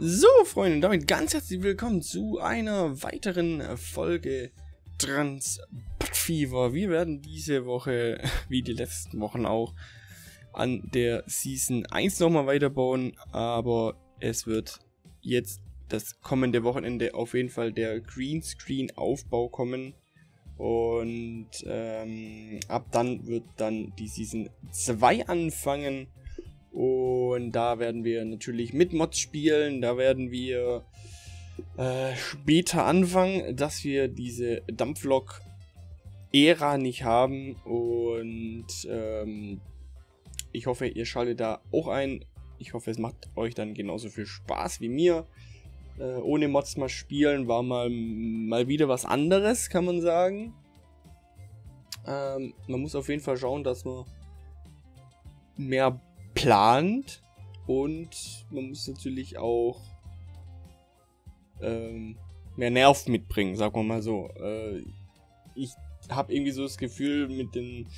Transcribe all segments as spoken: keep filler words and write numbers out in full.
So, Freunde, damit ganz herzlich willkommen zu einer weiteren Folge Transport Fever. Wir werden diese Woche, wie die letzten Wochen auch, an der Season eins nochmal weiterbauen, aber es wird jetzt das kommende Wochenende auf jeden Fall der Greenscreen-Aufbau kommen. Und ähm, ab dann wird dann die Season zwei anfangen. Und da werden wir natürlich mit Mods spielen, da werden wir äh, später anfangen, dass wir diese Dampflok-Ära nicht haben. Und ähm, ich hoffe, ihr schaltet da auch ein. Ich hoffe, es macht euch dann genauso viel Spaß wie mir. Äh, ohne Mods mal spielen war mal, mal wieder was anderes, kann man sagen. Ähm, man muss auf jeden Fall schauen, dass man mehr plant, und man muss natürlich auch ähm, mehr Nerv mitbringen, sagen wir mal so. Äh, ich habe irgendwie so das Gefühl mit den,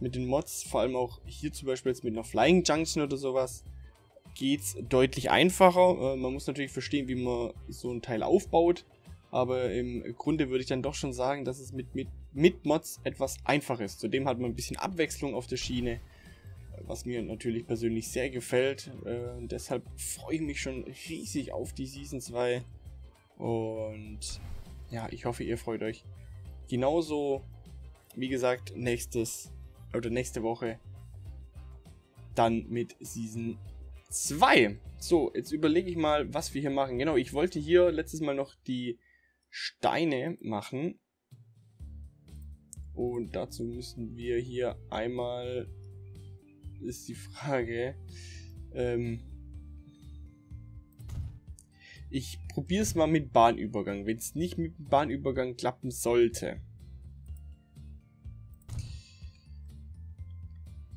mit den Mods, vor allem auch hier zum Beispiel jetzt mit einer Flying Junction oder sowas, geht es deutlich einfacher. Äh, man muss natürlich verstehen, wie man so ein Teil aufbaut, aber im Grunde würde ich dann doch schon sagen, dass es mit, mit, mit Mods etwas einfach ist. Zudem hat man ein bisschen Abwechslung auf der Schiene, was mir natürlich persönlich sehr gefällt. Äh, deshalb freue ich mich schon riesig auf die Season zwei. Und ja, ich hoffe, ihr freut euch genauso. Wie gesagt, nächstes oder nächste Woche dann mit Season zwei. So, jetzt überlege ich mal, was wir hier machen. Genau, ich wollte hier letztes Mal noch die Steine machen. Und dazu müssen wir hier einmal... ist die Frage. Ähm ich probiere es mal mit Bahnübergang, wenn es nicht mit dem Bahnübergang klappen sollte.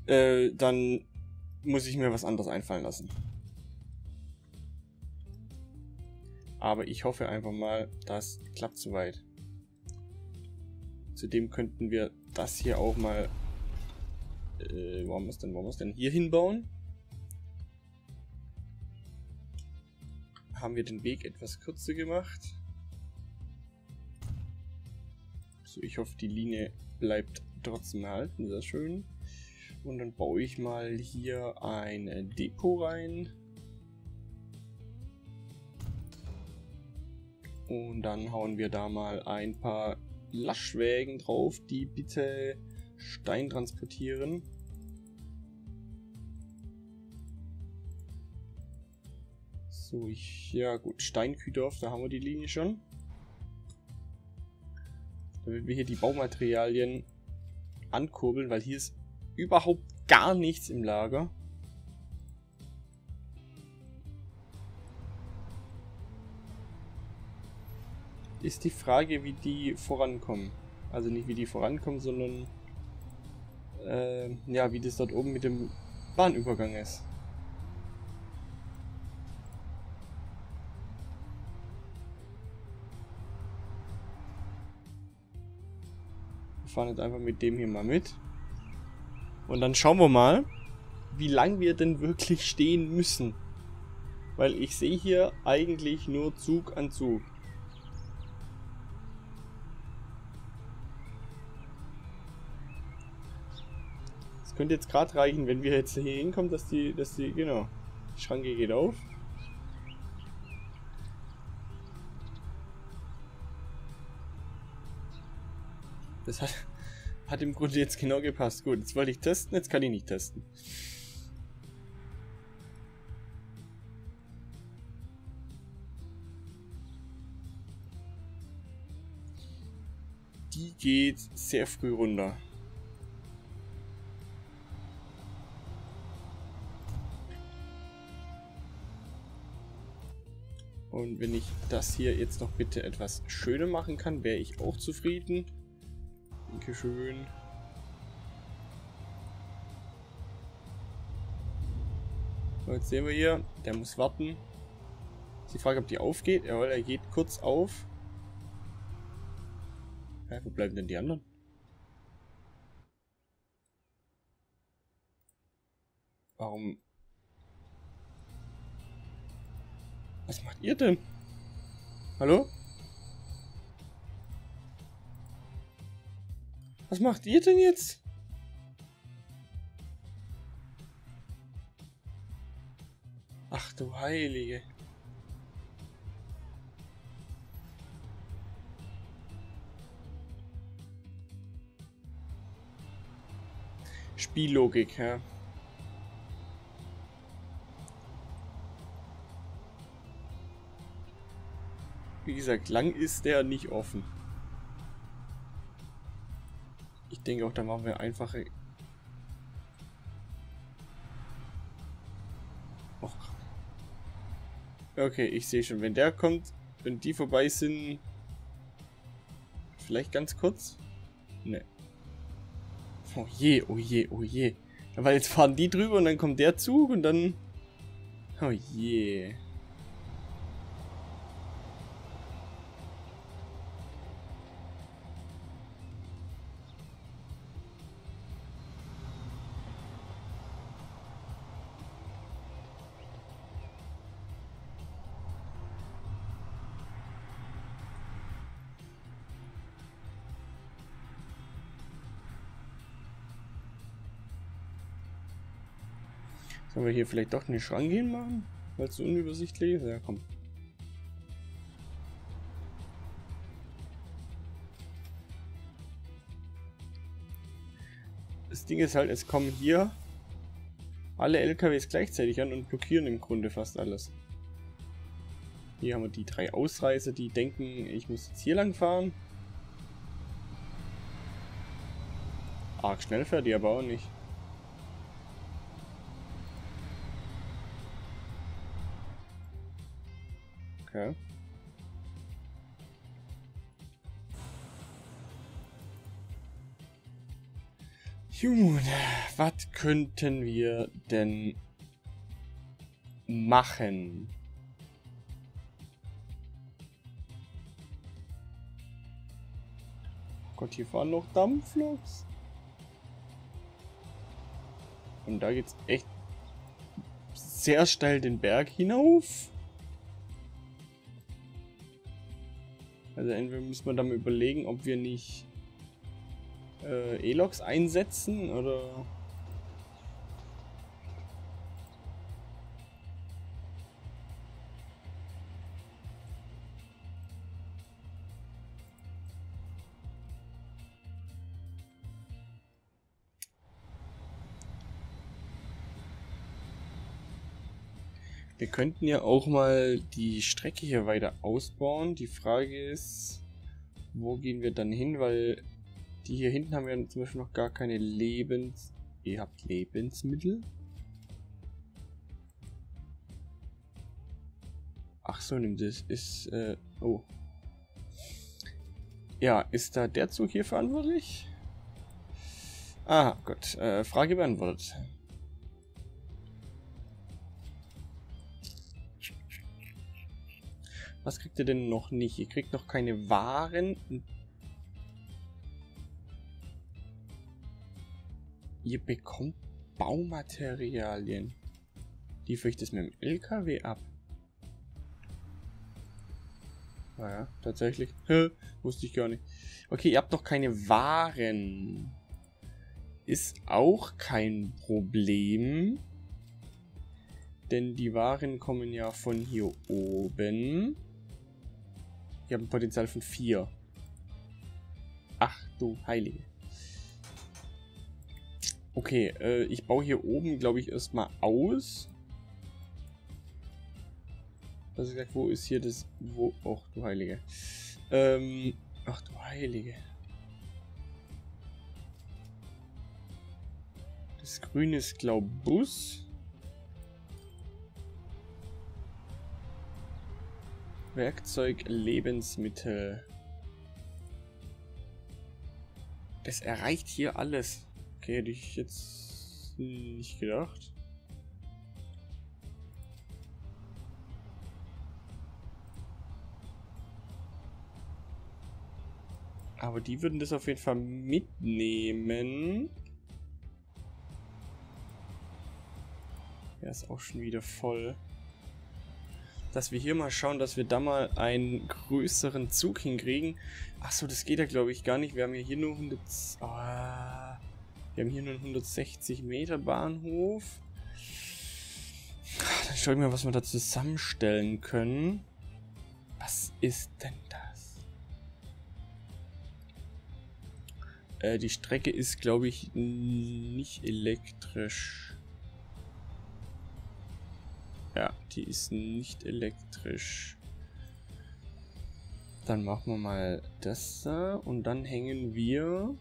Äh, dann muss ich mir was anderes einfallen lassen. Aber ich hoffe einfach mal, das klappt soweit. Zudem könnten wir das hier auch mal... Äh, wollen wir es denn, wollen wir es denn hier hinbauen? Haben wir den Weg etwas kürzer gemacht? So, ich hoffe, die Linie bleibt trotzdem erhalten, sehr schön. Und dann baue ich mal hier ein Depot rein. Und dann hauen wir da mal ein paar Laschwägen drauf, die bitte Stein transportieren. So, ich, ja gut, Steinkühldorf, da haben wir die Linie schon. Damit wir hier die Baumaterialien ankurbeln, weil hier ist überhaupt gar nichts im Lager. Ist die Frage, wie die vorankommen. Also nicht wie die vorankommen, sondern... ja, wie das dort oben mit dem Bahnübergang ist. Wir fahren jetzt einfach mit dem hier mal mit. Und dann schauen wir mal, wie lange wir denn wirklich stehen müssen. Weil ich sehe hier eigentlich nur Zug an Zug. Könnte jetzt gerade reichen, wenn wir jetzt hier hinkommen, dass die, dass die, genau, die Schranke geht auf. Das hat, hat im Grunde jetzt genau gepasst. Gut, jetzt wollte ich testen, jetzt kann ich nicht testen. Die geht sehr früh runter. Und wenn ich das hier jetzt noch bitte etwas schöner machen kann, wäre ich auch zufrieden. Dankeschön. So, jetzt sehen wir hier, der muss warten. Ist die Frage, ob die aufgeht. Jawohl, er geht kurz auf. Ja, wo bleiben denn die anderen? Warum... Was macht ihr denn? Hallo? Was macht ihr denn jetzt? Ach du Heilige. Spiellogik, ja. Wie gesagt, lang ist der nicht offen. Ich denke auch, da machen wir einfache... Och. Okay, ich sehe schon, wenn der kommt, wenn die vorbei sind... Vielleicht ganz kurz? Ne. Oh je, oh je, oh je. Weil jetzt fahren die drüber und dann kommt der Zug und dann... Oh je. Sollen wir hier vielleicht doch eine Schranke hin machen? Weil es so unübersichtlich ist? Ja, komm. Das Ding ist halt, es kommen hier alle L K Ws gleichzeitig an und blockieren im Grunde fast alles. Hier haben wir die drei Ausreißer, die denken, ich muss jetzt hier lang fahren. Arg schnell fährt die aber auch nicht. Okay. Gut, was könnten wir denn machen? Oh Gott, hier fahren noch Dampfloks. Und da geht's echt sehr steil den Berg hinauf. Also entweder müssen wir dann mal überlegen, ob wir nicht äh, E-Loks einsetzen oder... Wir könnten ja auch mal die Strecke hier weiter ausbauen. Die Frage ist, wo gehen wir dann hin? Weil die hier hinten haben wir zum Beispiel noch gar keine Lebens... Ihr habt Lebensmittel? Ach so, nimm das. Ist, äh, oh. Ja, ist da der Zug hier verantwortlich? Ah, Gott. Äh, Frage beantwortet. Was kriegt ihr denn noch nicht? Ihr kriegt noch keine Waren. Ihr bekommt Baumaterialien. Liefere ich das mit dem L K W ab? Naja, tatsächlich. Hä? Wusste ich gar nicht. Okay, ihr habt noch keine Waren. Ist auch kein Problem. Denn die Waren kommen ja von hier oben. Wir haben ein Potenzial von vier. Ach du Heilige. Okay, äh, ich baue hier oben, glaube ich, erstmal aus. Also gesagt, wo ist hier das... Wo... Och du Heilige. Ähm, ach du Heilige. Das Grüne ist, glaube ich, Bus. Werkzeug, Lebensmittel. Das erreicht hier alles. Okay, hätte ich jetzt nicht gedacht. Aber die würden das auf jeden Fall mitnehmen. Ja, ist auch schon wieder voll. dass wir hier mal schauen, dass wir da mal einen größeren Zug hinkriegen. Achso, das geht ja glaube ich gar nicht. Wir haben ja hier nur hundert... Oh, wir haben hier nur einen hundertsechzig Meter Bahnhof. Dann schau ich mal, was wir da zusammenstellen können. Was ist denn das? Äh, die Strecke ist glaube ich nicht elektrisch. Ja, die ist nicht elektrisch. Dann machen wir mal das da und dann hängen wir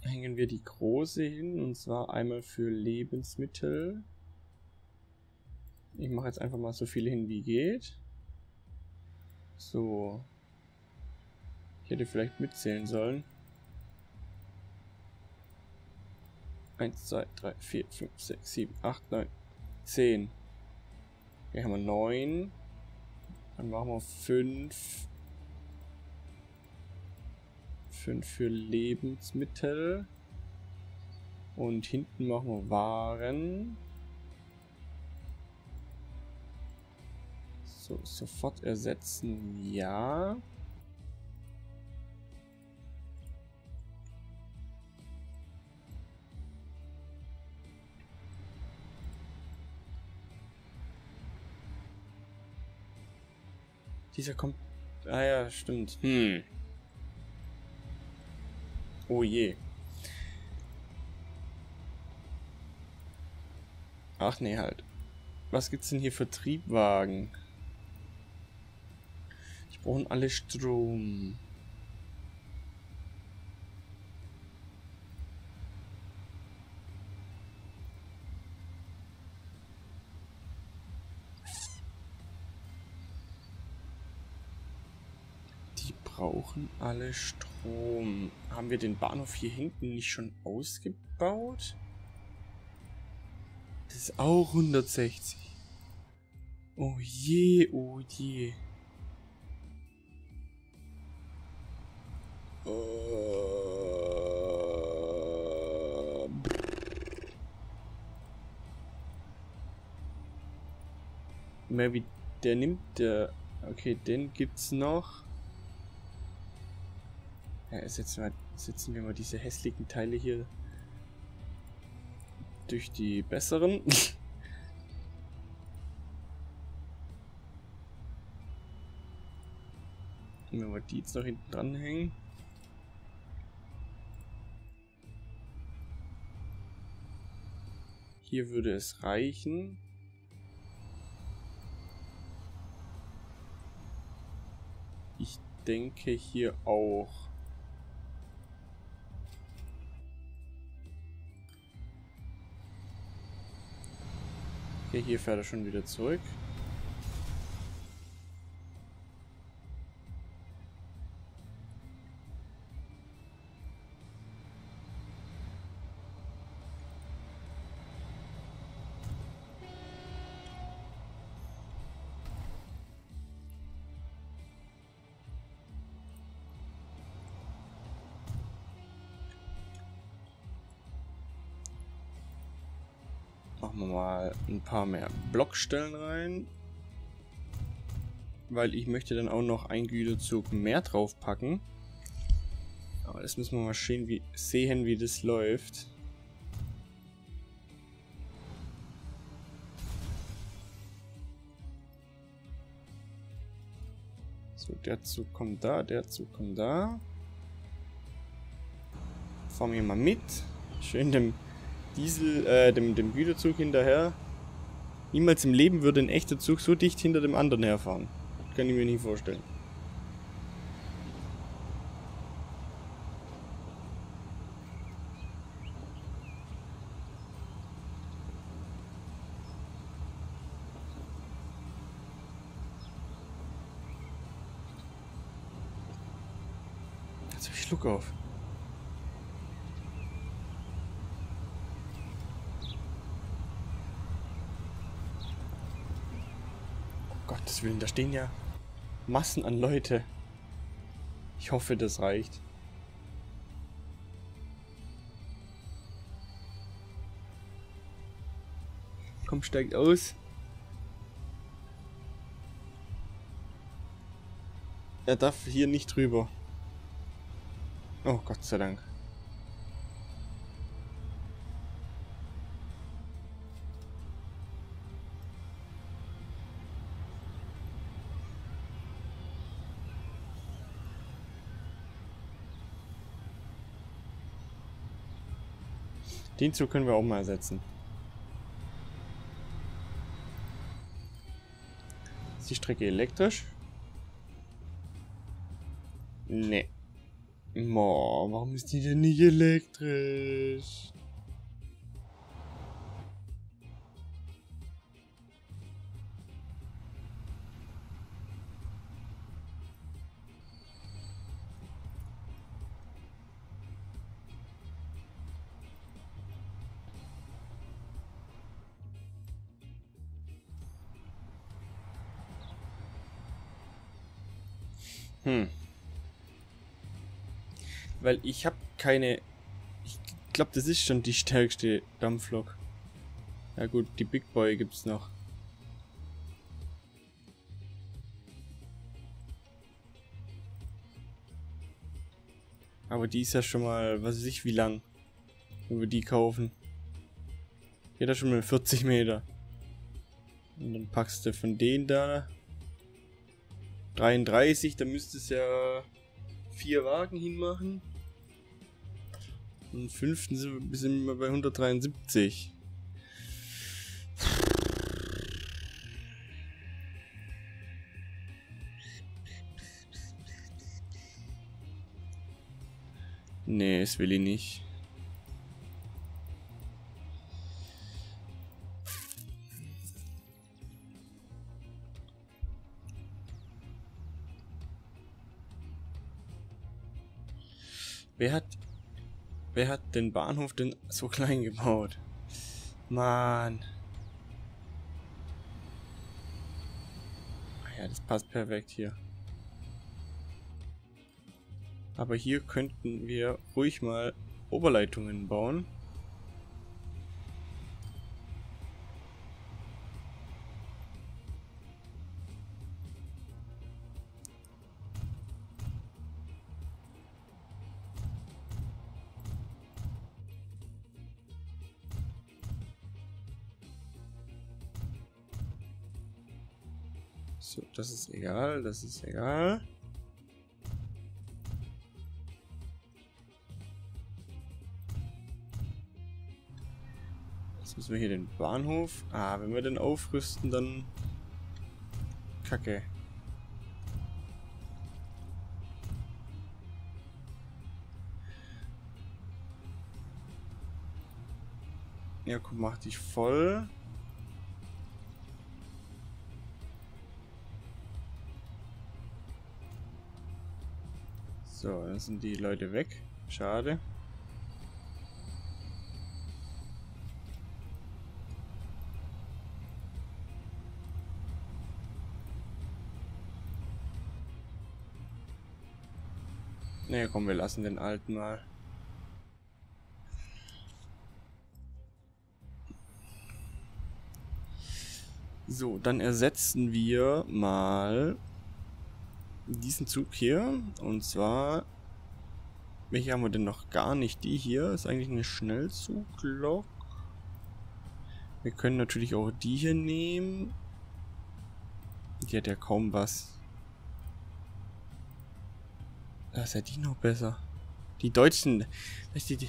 hängen wir die große hin, und zwar einmal für Lebensmittel. Ich mache jetzt einfach mal so viele hin wie geht. So. Ich hätte vielleicht mitzählen sollen. eins, zwei, drei, vier, fünf, sechs, sieben, acht, neun, zehn. Hier haben wir neun. Dann machen wir fünf. fünf für Lebensmittel. Und hinten machen wir Waren. So, sofort ersetzen. Ja. Dieser kommt... Ah ja, stimmt. Hm. Oh je. Ach nee, halt. Was gibt's denn hier für Triebwagen? Die brauchen alle Strom. Brauchen alle Strom. Haben wir den Bahnhof hier hinten nicht schon ausgebaut? Das ist auch hundertsechzig. Oh je, oh je. Uh, Mehr wie der nimmt der. Okay, den gibt's noch. Ja, ersetzen wir, setzen wir mal diese hässlichen Teile hier durch die besseren. Und wenn wir die jetzt noch hinten dranhängen. Hier würde es reichen. Ich denke hier auch. Okay, hier fährt er schon wieder zurück. Machen wir mal ein paar mehr Blockstellen rein, weil ich möchte dann auch noch einen Güterzug mehr draufpacken. Aber das müssen wir mal sehen, wie, sehen, wie das läuft. So, der Zug kommt da, der Zug kommt da. Fahren wir mal mit. Schön dem Diesel, äh, dem, dem Güterzug hinterher. Niemals im Leben würde ein echter Zug so dicht hinter dem anderen herfahren. Das kann ich mir nicht vorstellen. Jetzt hab ich Schluck auf. Gottes Willen, da stehen ja Massen an Leute. Ich hoffe, das reicht. Komm, steigt aus. Er darf hier nicht drüber. Oh, Gott sei Dank. Den Zug können wir auch mal ersetzen. Ist die Strecke elektrisch? Nee. Mo, warum ist die denn nicht elektrisch? Hm. Weil ich habe keine... Ich glaube, das ist schon die stärkste Dampflok. Ja gut, die Big Boy gibt's noch. Aber die ist ja schon mal, was weiß ich, wie lang. Wenn wir die kaufen. Die hat ja schon mal vierzig Meter. Und dann packst du von denen da... dreiunddreißig, da müsste es ja vier Wagen hinmachen. Und fünften sind wir bei hundertdreiundsiebzig. Nee, das will ich nicht. Wer hat, wer hat den Bahnhof denn so klein gebaut? Mann. Ja, das passt perfekt hier. Aber hier könnten wir ruhig mal Oberleitungen bauen. So, das ist egal, das ist egal. Jetzt müssen wir hier den Bahnhof. Ah, wenn wir den aufrüsten, dann... Kacke. Ja, guck, mach dich voll. So, dann sind die Leute weg. Schade. Naja, komm, wir lassen den alten mal. So, dann ersetzen wir mal... diesen Zug hier, und zwar, welche haben wir denn noch gar nicht? Die hier ist eigentlich eine Schnellzuglok. Wir können natürlich auch die hier nehmen. Die hat ja kaum was. Da ist ja die noch besser. Die Deutschen, die, die,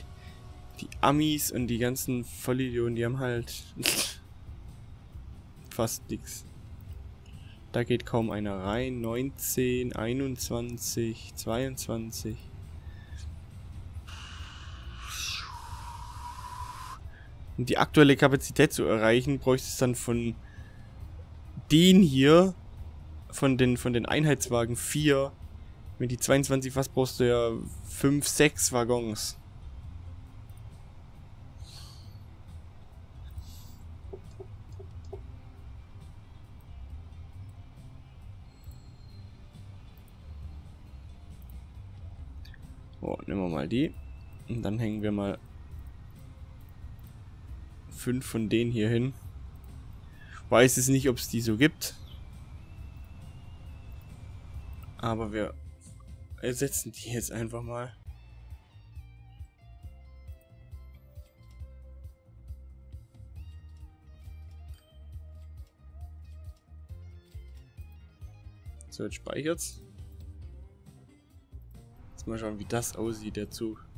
die Amis und die ganzen Vollidioten, die haben halt fast nichts. Da geht kaum einer rein. neunzehn, einundzwanzig, zweiundzwanzig. Um die aktuelle Kapazität zu erreichen, bräuchte es dann von den hier, von den, von den Einheitswagen vier. Wenn die zweiundzwanzig fast, brauchst du ja fünf, sechs Waggons. Oh, nehmen wir mal die. Und dann hängen wir mal fünf von denen hier hin. Weiß es nicht, ob es die so gibt. Aber wir ersetzen die jetzt einfach mal. So, jetzt speichert's. Jetzt mal schauen, wie das aussieht, der Zug.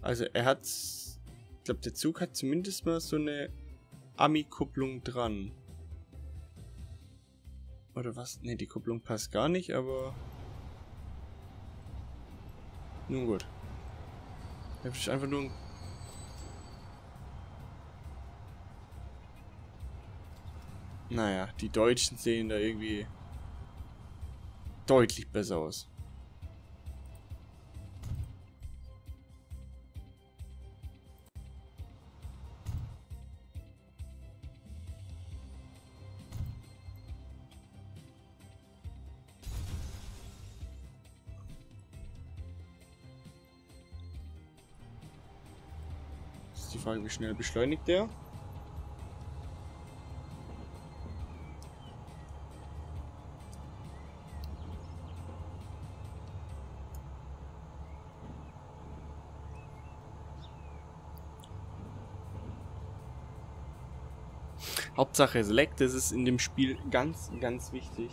Also er hat, ich glaube, der Zug hat zumindest mal so eine Ami-Kupplung dran. Oder was? Ne, die Kupplung passt gar nicht, aber... Nun gut. Da habe ich einfach nur ein... Naja, die Deutschen sehen da irgendwie deutlich besser aus. Die Frage, wie schnell beschleunigt der? Hauptsache Select, das ist in dem Spiel ganz, ganz wichtig.